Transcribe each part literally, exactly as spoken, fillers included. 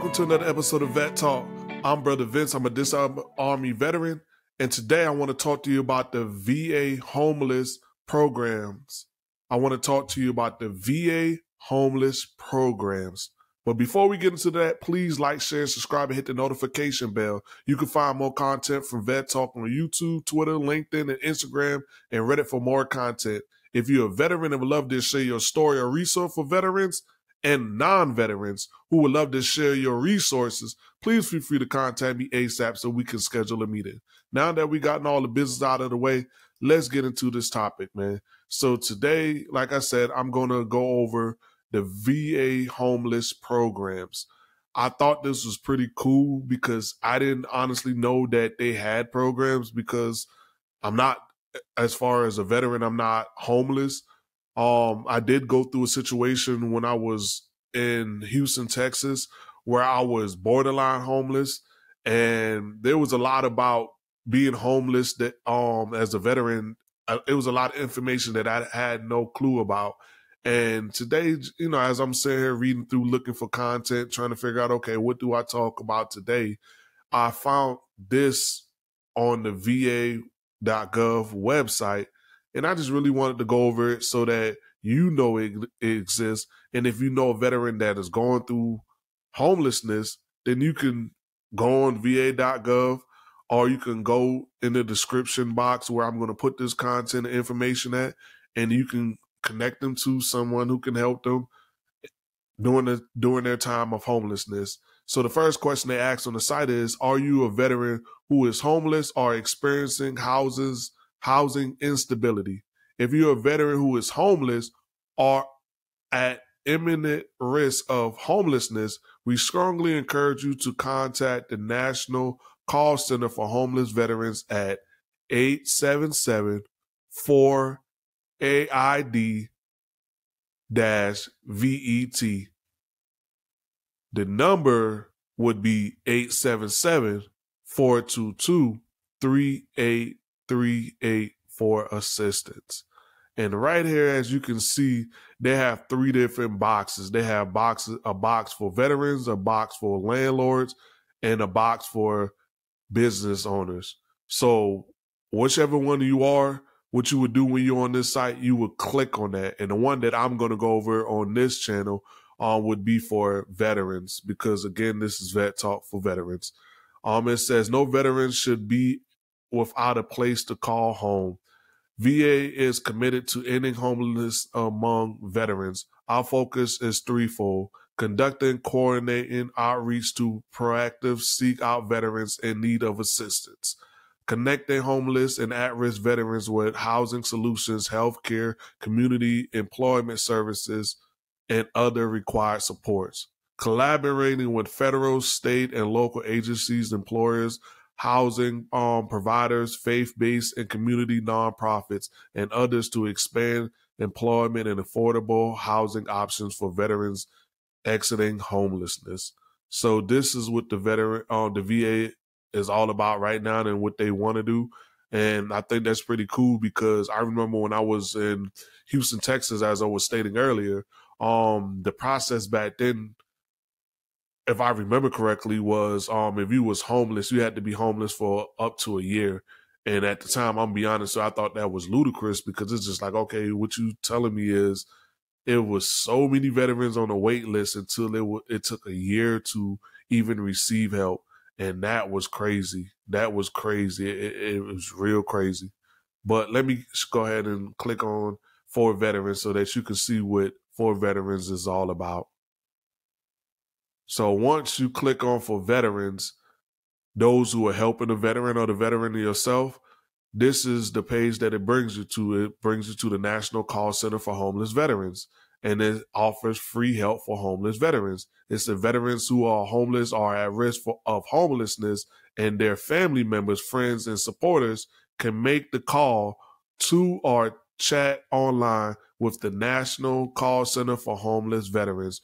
Welcome to another episode of Vet Talk. I'm Brother Vince. I'm a disarmed Army veteran. And today I want to talk to you about the V A homeless programs. I want to talk to you about the V A homeless programs. But before we get into that, please like, share, subscribe, and hit the notification bell. You can find more content from Vet Talk on YouTube, Twitter, LinkedIn, and Instagram, and Reddit for more content. If you're a veteran and would love to share your story or resource for veterans and non-veterans who would love to share your resources, please feel free to contact me ASAP so we can schedule a meeting. Now that we've gotten all the business out of the way, let's get into this topic, man. So today, like I said, I'm going to go over the V A homeless programs. I thought this was pretty cool because I didn't honestly know that they had programs, because I'm not, as far as a veteran, I'm not homeless. Um, I did go through a situation when I was in Houston, Texas, where I was borderline homeless. And there was a lot about being homeless that, um, as a veteran, it was a lot of information that I had no clue about. And today, you know, as I'm sitting here reading through, looking for content, trying to figure out, okay, what do I talk about today? I found this on the V A dot gov website, and I just really wanted to go over it so that you know it, it exists. And if you know a veteran that is going through homelessness, then you can go on V A dot gov, or you can go in the description box where I'm going to put this content and information at, and you can connect them to someone who can help them during the, during their time of homelessness. So the first question they asked on the site is, are you a veteran who is homeless or experiencing houses, housing instability? If you're a veteran who is homeless or at imminent risk of homelessness, we strongly encourage you to contact the National Call Center for Homeless Veterans at eight seven seven, four A I D dash V E T. The number would be eight seven seven, four two two, three eight three eight for assistance. And right here, as you can see, they have three different boxes. They have boxes, a box for veterans, a box for landlords, and a box for business owners. So whichever one you are, what you would do when you're on this site, you would click on that. And the one that I'm going to go over on this channel um, would be for veterans, because again, this is Vet Talk for veterans. Um, it says no veteran should be without a place to call home. V A is committed to ending homelessness among veterans. Our focus is threefold: conducting, coordinating outreach to proactive seek out veterans in need of assistance, connecting homeless and at-risk veterans with housing solutions, healthcare, community employment services, and other required supports, collaborating with federal, state, and local agencies, employers, housing um, providers, faith-based and community nonprofits, and others to expand employment and affordable housing options for veterans exiting homelessness. So this is what the veteran, uh, the V A is all about right now and what they want to do. And I think that's pretty cool, because I remember when I was in Houston, Texas, as I was stating earlier, um, the process back then, if I remember correctly, was um, if you was homeless, you had to be homeless for up to a year. And at the time, I'm gonna be honest, so I thought that was ludicrous, because it's just like, okay, what you telling me is it was so many veterans on the wait list until it, w it took a year to even receive help. And that was crazy. That was crazy. It, it was real crazy. But let me go ahead and click on For Veterans so that you can see what For Veterans is all about. So once you click on For Veterans, those who are helping a veteran or the veteran yourself, this is the page that it brings you to. It brings you to the National Call Center for Homeless Veterans, and it offers free help for homeless veterans. It's the veterans who are homeless or at risk for, of homelessness, and their family members, friends, and supporters can make the call to or chat online with the National Call Center for Homeless Veterans,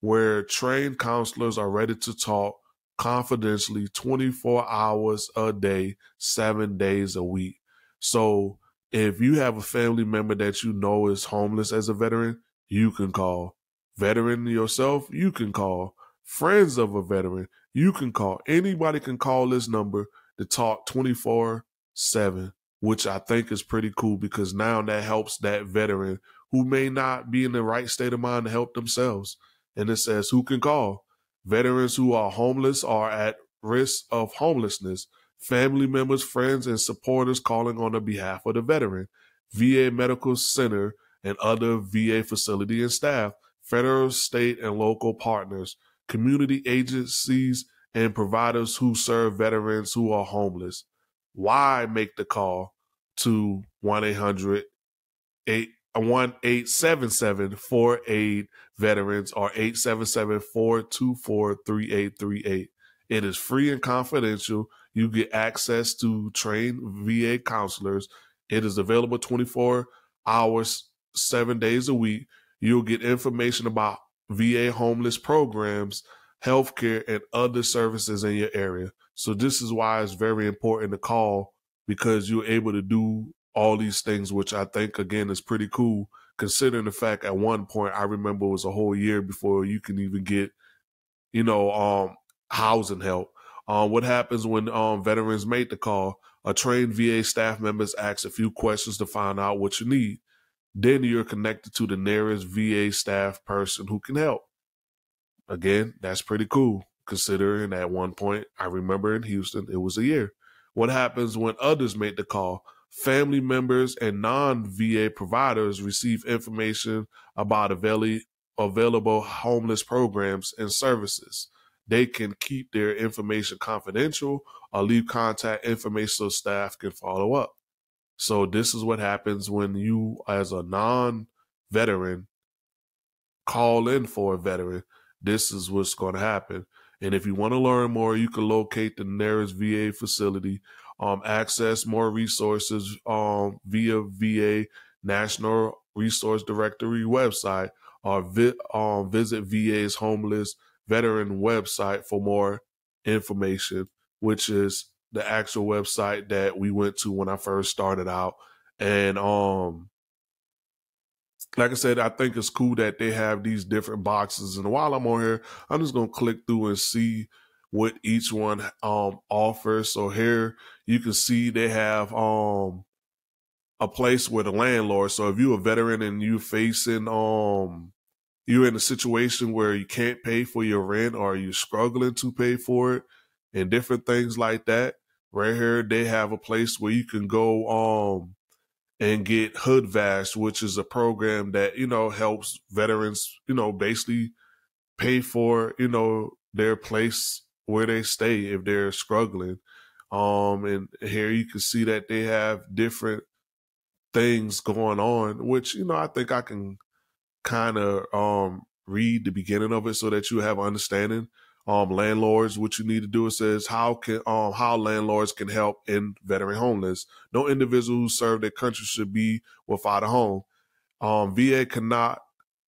where trained counselors are ready to talk confidentially twenty-four hours a day, seven days a week. So if you have a family member that you know is homeless as a veteran, you can call. Veteran yourself, you can call. friends of a veteran, you can call. Anybody can call this number to talk twenty-four seven, which I think is pretty cool, because now that helps that veteran who may not be in the right state of mind to help themselves. And it says who can call. Veterans who are homeless or at risk of homelessness, family members, friends, and supporters calling on the behalf of the veteran, V A Medical Center and other V A facility and staff, federal, state, and local partners, community agencies, and providers who serve veterans who are homeless. Why make the call to one eight hundred, eight seven seven, four A I D-VETERANS or eight seven seven, four two four, three eight three eight? It is free and confidential. You get access to trained V A counselors. It is available twenty-four hours, seven days a week. You'll get information about V A homeless programs, healthcare, and other services in your area. So this is why it's very important to call, because you're able to do all these things, which I think, again, is pretty cool, considering the fact at one point, I remember it was a whole year before you can even get, you know, um, housing help. Um, what happens when um, veterans make the call? A trained V A staff member asks a few questions to find out what you need. Then you're connected to the nearest V A staff person who can help. Again, that's pretty cool, considering at one point, I remember in Houston, it was a year. What happens when others make the call? Family members and non-V A providers receive information about available homeless programs and services. They can keep their information confidential or leave contact information so staff can follow up. So this is what happens when you, as a non-veteran, call in for a veteran. This is what's going to happen. And if you want to learn more, you can locate the nearest V A facility, um, access more resources um, via V A National Resource Directory website, or vi um, visit V A's Homeless Veteran website for more information, which is the actual website that we went to when I first started out. And um, like I said, I think it's cool that they have these different boxes. And while I'm on here, I'm just going to click through and see what each one um, offers. So here you can see they have um, a place where the landlord. So if you're a veteran and you're facing, um, you're in a situation where you can't pay for your rent or you're struggling to pay for it and different things like that, right here they have a place where you can go um, and get HUD VASH, which is a program that, you know, helps veterans, you know, basically pay for, you know, their place where they stay if they're struggling. Um, and here you can see that they have different things going on, which, you know, I think I can kind of um, read the beginning of it so that you have understanding. Um, landlords, what you need to do, it says how can um, how landlords can help in veteran homeless. No individual who served their country should be without a home. Um, V A cannot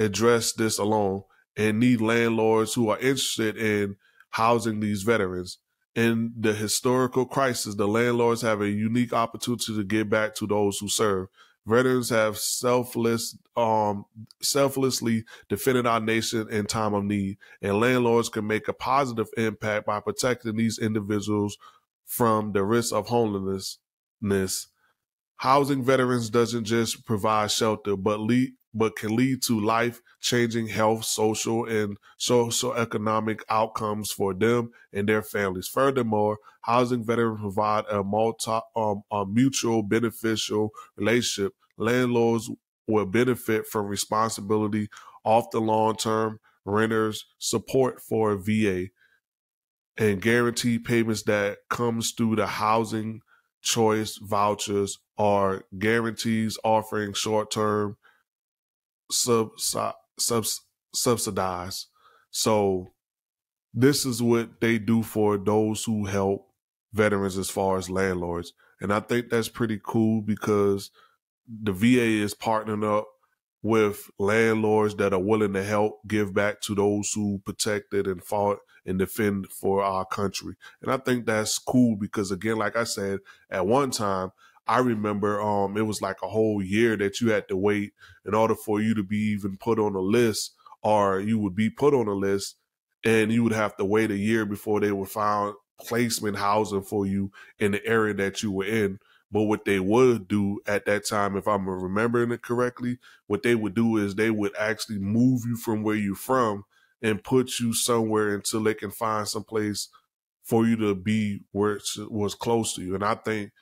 address this alone and need landlords who are interested in housing these veterans. In the historical crisis, the landlords have a unique opportunity to give back to those who serve. Veterans have selfless, um, selflessly defended our nation in time of need, and landlords can make a positive impact by protecting these individuals from the risk of homelessness. Housing veterans doesn't just provide shelter, but lead, but can lead to life-changing health, social, and socioeconomic outcomes for them and their families. Furthermore, housing veterans provide a, multi, um, a mutual beneficial relationship. Landlords will benefit from responsibility off the long-term renters' support for V A and guaranteed payments that comes through the housing choice vouchers or guarantees offering short-term Sub, sub, subsidize. So this is what they do for those who help veterans as far as landlords. And I think that's pretty cool, because the V A is partnering up with landlords that are willing to help give back to those who protected and fought and defend for our country. And I think that's cool because, again, like I said, at one time, I remember um, it was like a whole year that you had to wait in order for you to be even put on a list, or you would be put on a list and you would have to wait a year before they would find placement housing for you in the area that you were in. But what they would do at that time, if I'm remembering it correctly, what they would do is they would actually move you from where you're from and put you somewhere until they can find some place for you to be where it was close to you. And I think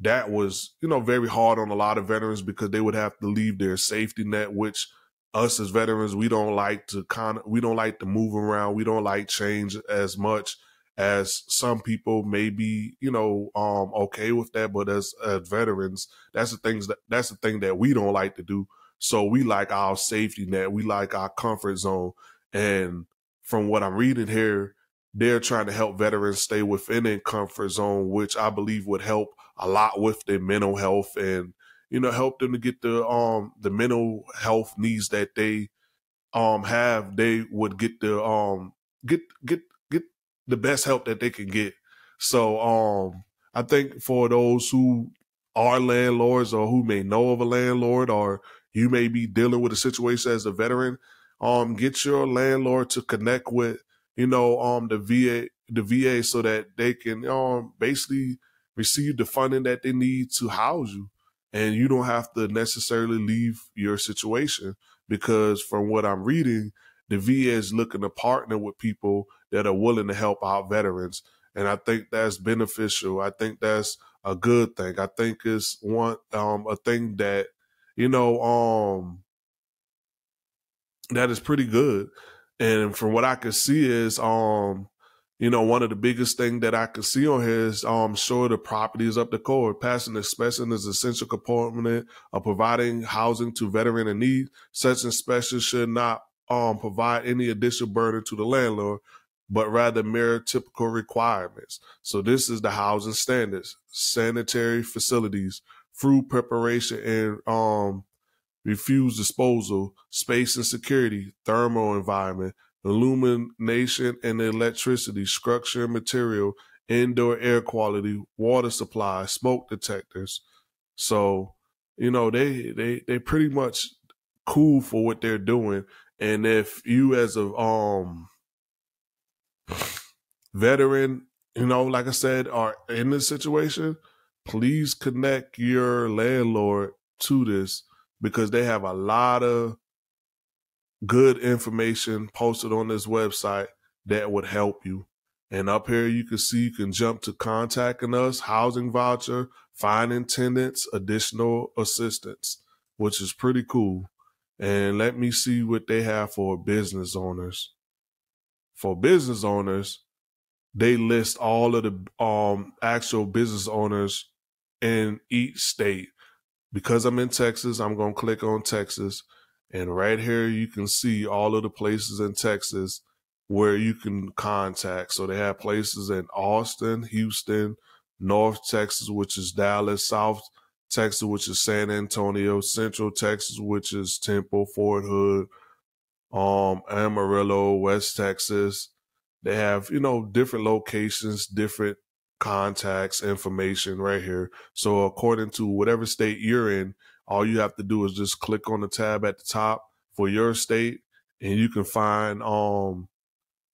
that was, you know, very hard on a lot of veterans because they would have to leave their safety net, which us as veterans, we don't like to kind of, we don't like to move around. We don't like change as much as some people may be, you know, um, okay with that. But as, as veterans, that's the things that, that's the thing that we don't like to do. So we like our safety net. We like our comfort zone. And from what I'm reading here, they're trying to help veterans stay within their comfort zone, which I believe would help a lot with their mental health and, you know, help them to get the, um, the mental health needs that they, um, have. They would get the, um, get, get, the best help that they can get. So um, I think for those who are landlords or who may know of a landlord, or you may be dealing with a situation as a veteran, um, get your landlord to connect with, you know, um, the V A, the V A, so that they can um, basically receive the funding that they need to house you. And you don't have to necessarily leave your situation, because from what I'm reading, the V A is looking to partner with people that are willing to help out veterans. And I think that's beneficial. I think that's a good thing. I think it's one, um, a thing that, you know, um, that is pretty good. And from what I could see is, um, you know, one of the biggest thing that I could see on here is, um, sure the property is up to code. Passing inspection is an essential component of providing housing to veteran in need. Such inspections should not Um, provide any additional burden to the landlord, but rather mirror typical requirements. So this is the housing standards, sanitary facilities, food preparation and um, refuse disposal, space and security, thermal environment, illumination and electricity, structure and material, indoor air quality, water supply, smoke detectors. So, you know, they they they pretty much cool for what they're doing. And if you as a um, veteran, you know, like I said, are in this situation, please connect your landlord to this, because they have a lot of good information posted on this website that would help you. And up here, you can see you can jump to contacting us, housing voucher, finding tenants, additional assistance, which is pretty cool. And let me see what they have for business owners. For business owners, they list all of the um, actual business owners in each state. Because I'm in Texas, I'm going to click on Texas. And right here, you can see all of the places in Texas where you can contact. So they have places in Austin, Houston, North Texas, which is Dallas, South Texas, which is San Antonio, Central Texas, which is Temple, Fort Hood, um, Amarillo, West Texas. They have, you know, different locations, different contacts, information right here. So according to whatever state you're in, all you have to do is just click on the tab at the top for your state, and you can find um,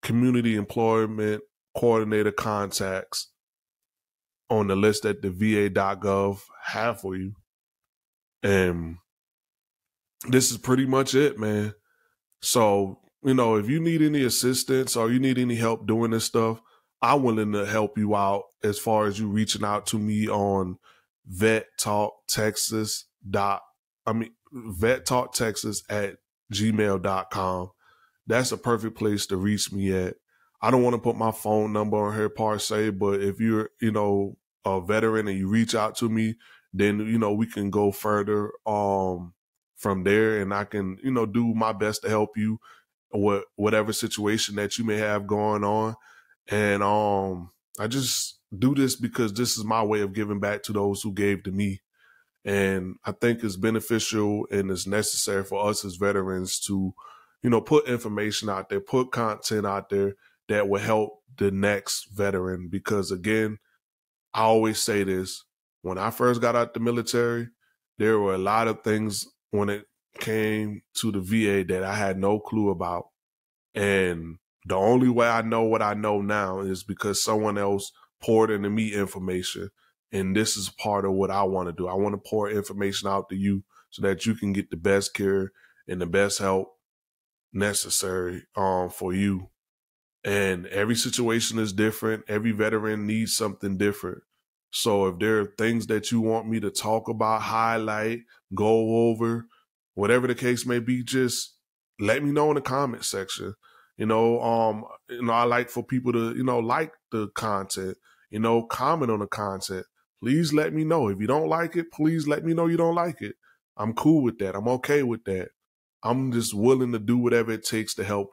community employment coordinator contacts on the list that the V A dot gov have for you. And this is pretty much it, man. So, you know, if you need any assistance or you need any help doing this stuff, I'm willing to help you out as far as you reaching out to me on vettalktexas. I mean, vettalktexas at gmail dot com. That's a perfect place to reach me at. I don't want to put my phone number on here per se, but if you're, you know, a veteran and you reach out to me, then, you know, we can go further um, from there, and I can, you know, do my best to help you with whatever situation that you may have going on. And um, I just do this because this is my way of giving back to those who gave to me. And I think it's beneficial and it's necessary for us as veterans to, you know, put information out there, put content out there that will help the next veteran. Because again, I always say this, when I first got out the military, there were a lot of things when it came to the V A that I had no clue about. And The only way I know what I know now is because someone else poured into me information, and this is part of what I want to do. I want to pour information out to you so that you can get the best care and the best help necessary um, for you. And every situation is different. Every veteran needs something different. So if there are things that you want me to talk about, highlight, go over, whatever the case may be, just let me know in the comment section. You know, um, you know, I like for people to, you know, like the content, you know, comment on the content. Please let me know. If you don't like it, please let me know you don't like it. I'm cool with that. I'm okay with that. I'm just willing to do whatever it takes to help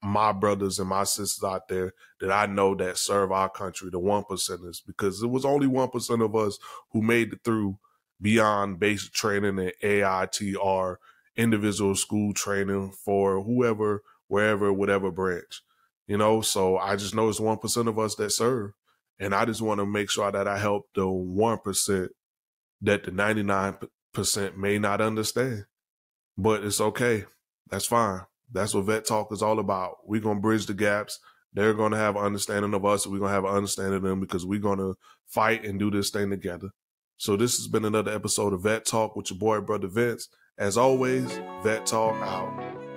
my brothers and my sisters out there that I know that serve our country, the one percenters, because it was only one percent of us who made it through beyond basic training and A I T R, individual school training for whoever, wherever, whatever branch, you know. So I just know it's one percent of us that serve, and I just want to make sure that I help the one percent that the ninety-nine percent may not understand. But it's okay. That's fine. That's what Vet Talk is all about. We're going to bridge the gaps. They're going to have an understanding of us. We're going to have an understanding of them, because we're going to fight and do this thing together. So this has been another episode of Vet Talk with your boy, Brother Vince. As always, Vet Talk out.